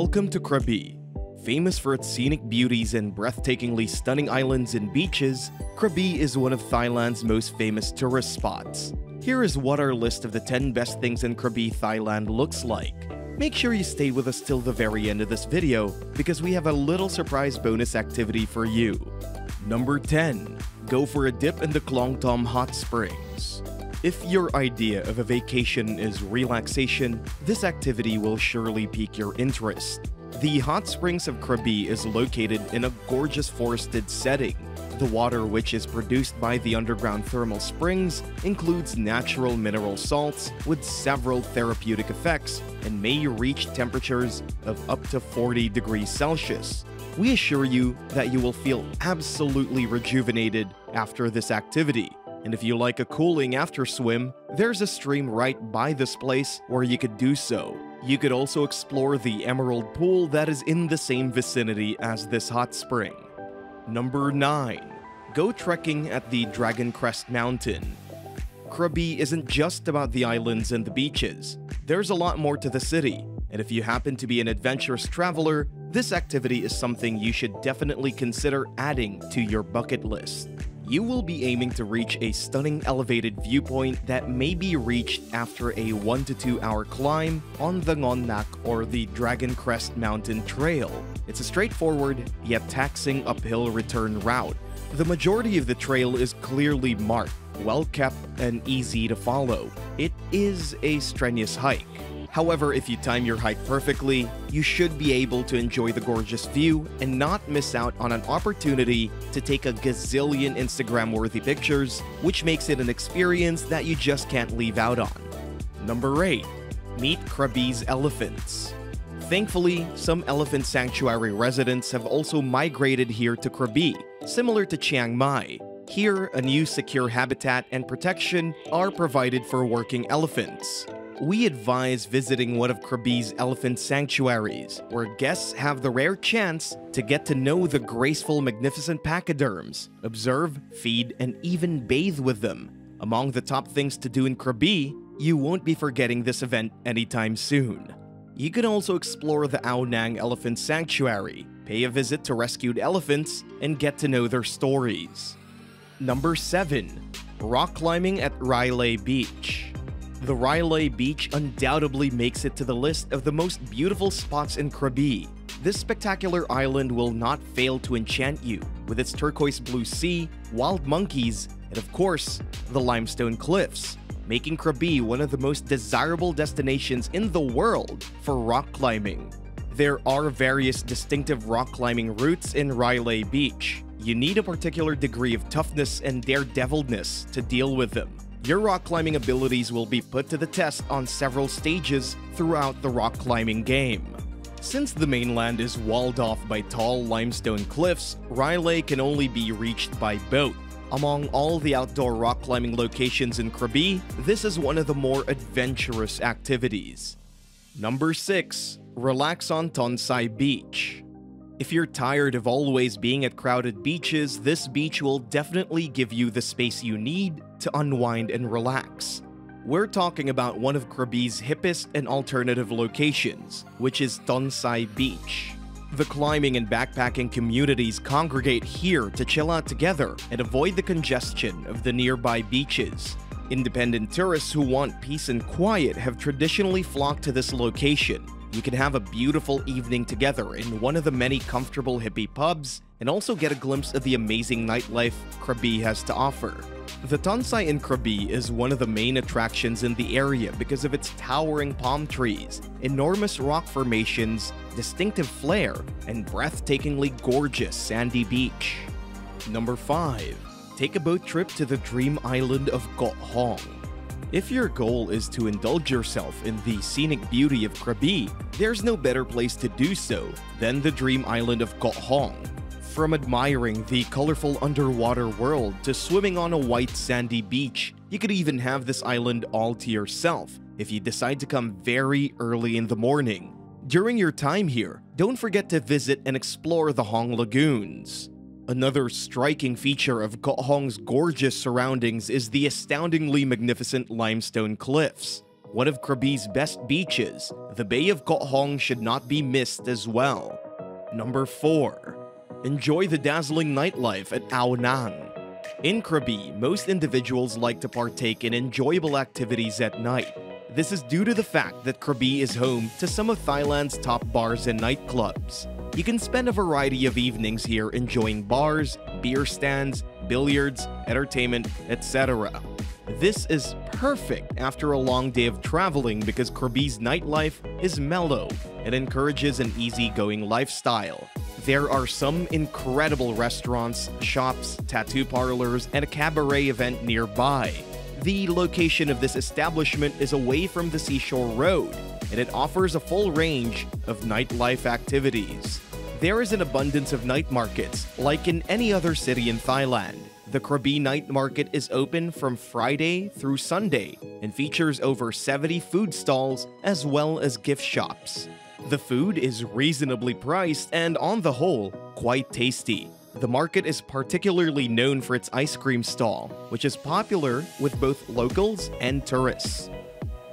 Welcome to Krabi. Famous for its scenic beauties and breathtakingly stunning islands and beaches, Krabi is one of Thailand's most famous tourist spots. Here is what our list of the 10 best things in Krabi, Thailand looks like. Make sure you stay with us till the very end of this video because we have a little surprise bonus activity for you. Number 10. Go for a dip in the Klongtom Hot Springs. If your idea of a vacation is relaxation, this activity will surely pique your interest. The hot springs of Krabi is located in a gorgeous forested setting. The water, which is produced by the underground thermal springs, includes natural mineral salts with several therapeutic effects and may reach temperatures of up to 40 degrees Celsius. We assure you that you will feel absolutely rejuvenated after this activity. And if you like a cooling after swim, there's a stream right by this place where you could do so. You could also explore the emerald pool that is in the same vicinity as this hot spring. Number 9. Go trekking at the Dragon Crest Mountain. Krabi isn't just about the islands and the beaches. There's a lot more to the city, and if you happen to be an adventurous traveler, this activity is something you should definitely consider adding to your bucket list. You will be aiming to reach a stunning elevated viewpoint that may be reached after a 1 to 2 hour climb on the Ngon Nak or the Dragon Crest Mountain Trail. It's a straightforward yet taxing uphill return route. The majority of the trail is clearly marked, well kept, and easy to follow. It is a strenuous hike. However, if you time your hike perfectly, you should be able to enjoy the gorgeous view and not miss out on an opportunity to take a gazillion Instagram-worthy pictures, which makes it an experience that you just can't leave out on. Number 8. Meet Krabi's elephants. Thankfully, some elephant sanctuary residents have also migrated here to Krabi, similar to Chiang Mai. Here, a new secure habitat and protection are provided for working elephants. We advise visiting one of Krabi's elephant sanctuaries, where guests have the rare chance to get to know the graceful, magnificent pachyderms, observe, feed, and even bathe with them. Among the top things to do in Krabi, you won't be forgetting this event anytime soon. You can also explore the Ao Nang Elephant Sanctuary, pay a visit to rescued elephants, and get to know their stories. Number 7. Rock climbing at Railay Beach. The Railay Beach undoubtedly makes it to the list of the most beautiful spots in Krabi. This spectacular island will not fail to enchant you, with its turquoise blue sea, wild monkeys, and of course, the limestone cliffs, making Krabi one of the most desirable destinations in the world for rock climbing. There are various distinctive rock climbing routes in Railay Beach. You need a particular degree of toughness and daredevilness to deal with them. Your rock climbing abilities will be put to the test on several stages throughout the rock climbing game. Since the mainland is walled off by tall limestone cliffs, Railay can only be reached by boat. Among all the outdoor rock climbing locations in Krabi, this is one of the more adventurous activities. Number 6. Relax on Tonsai Beach. If you're tired of always being at crowded beaches, this beach will definitely give you the space you need to unwind and relax. We're talking about one of Krabi's hippest and alternative locations, which is Tonsai Beach. The climbing and backpacking communities congregate here to chill out together and avoid the congestion of the nearby beaches. Independent tourists who want peace and quiet have traditionally flocked to this location. You can have a beautiful evening together in one of the many comfortable hippie pubs and also get a glimpse of the amazing nightlife Krabi has to offer. The Tonsai in Krabi is one of the main attractions in the area because of its towering palm trees, enormous rock formations, distinctive flair, and breathtakingly gorgeous sandy beach. Number 5. Take a boat trip to the dream island of Koh Hong. If your goal is to indulge yourself in the scenic beauty of Krabi, there's no better place to do so than the dream island of Koh Hong. From admiring the colorful underwater world to swimming on a white sandy beach, you could even have this island all to yourself if you decide to come very early in the morning. During your time here, don't forget to visit and explore the Hong Lagoons. Another striking feature of Koh Hong's gorgeous surroundings is the astoundingly magnificent limestone cliffs. one of Krabi's best beaches, the Bay of Koh Hong should not be missed as well. Number 4. Enjoy the dazzling nightlife at Ao Nang. In Krabi, most individuals like to partake in enjoyable activities at night. This is due to the fact that Krabi is home to some of Thailand's top bars and nightclubs. You can spend a variety of evenings here enjoying bars, beer stands, billiards, entertainment, etc. This is perfect after a long day of traveling because Krabi's nightlife is mellow and encourages an easygoing lifestyle. There are some incredible restaurants, shops, tattoo parlors, and a cabaret event nearby. The location of this establishment is away from the Seashore Road, and it offers a full range of nightlife activities. There is an abundance of night markets, like in any other city in Thailand. The Krabi Night Market is open from Friday through Sunday and features over 70 food stalls as well as gift shops. The food is reasonably priced and, on the whole, quite tasty. The market is particularly known for its ice cream stall, which is popular with both locals and tourists.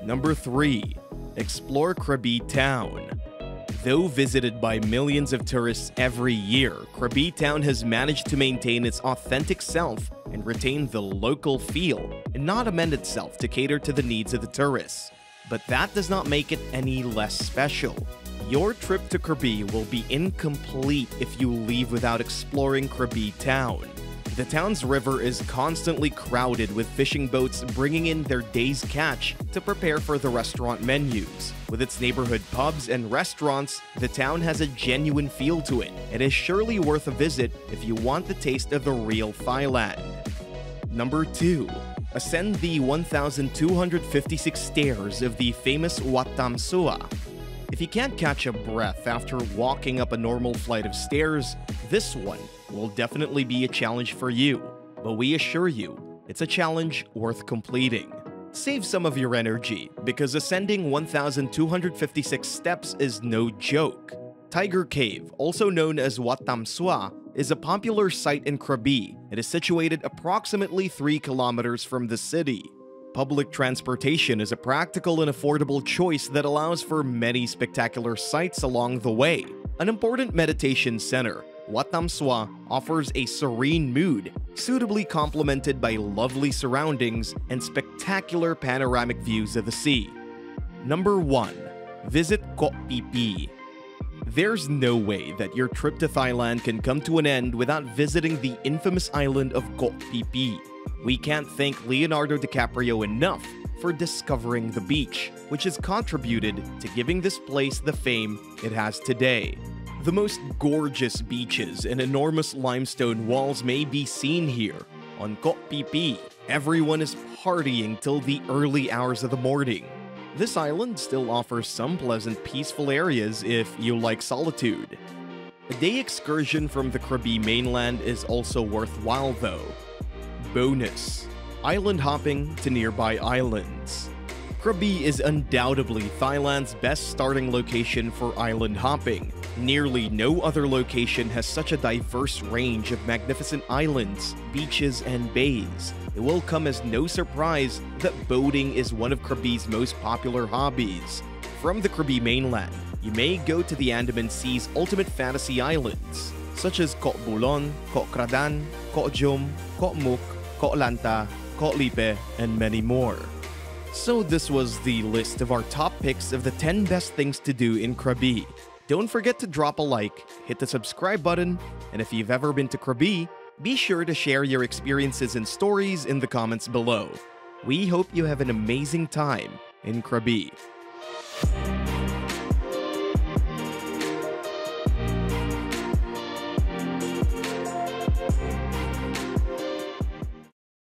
Number 3. Explore Krabi Town. Though visited by millions of tourists every year, Krabi Town has managed to maintain its authentic self and retain the local feel, and not amend itself to cater to the needs of the tourists. But that does not make it any less special. Your trip to Krabi will be incomplete if you leave without exploring Krabi Town. The town's river is constantly crowded with fishing boats bringing in their day's catch to prepare for the restaurant menus. With its neighborhood pubs and restaurants, the town has a genuine feel to it and is surely worth a visit if you want the taste of the real Thailand. Number 2. Ascend the 1,256 stairs of the famous Wat Tham Sua. If you can't catch a breath after walking up a normal flight of stairs, this one will definitely be a challenge for you, but we assure you, it's a challenge worth completing. Save some of your energy, because ascending 1,256 steps is no joke. Tiger Cave, also known as Wat Tham Sua, is a popular site in Krabi. It is situated approximately 3 kilometers from the city. Public transportation is a practical and affordable choice that allows for many spectacular sights along the way. An important meditation center, Wat Tham Sua offers a serene mood, suitably complemented by lovely surroundings and spectacular panoramic views of the sea. Number 1. Visit Koh Phi Phi. There's no way that your trip to Thailand can come to an end without visiting the infamous island of Koh Phi Phi. We can't thank Leonardo DiCaprio enough for discovering the beach, which has contributed to giving this place the fame it has today. The most gorgeous beaches and enormous limestone walls may be seen here. On Koh Phi Phi, everyone is partying till the early hours of the morning. This island still offers some pleasant, peaceful areas if you like solitude. A day excursion from the Krabi mainland is also worthwhile though. Bonus: island hopping to nearby islands. Krabi is undoubtedly Thailand's best starting location for island hopping. Nearly no other location has such a diverse range of magnificent islands, beaches, and bays. It will come as no surprise that boating is one of Krabi's most popular hobbies. From the Krabi mainland, you may go to the Andaman Sea's ultimate fantasy islands, such as Koh Bulon, Koh Kradan, Koh Jum, Koh Muk, Koh Lanta, Koh Lipe, and many more. So this was the list of our top picks of the 10 best things to do in Krabi. Don't forget to drop a like, hit the subscribe button, and if you've ever been to Krabi, be sure to share your experiences and stories in the comments below. We hope you have an amazing time in Krabi.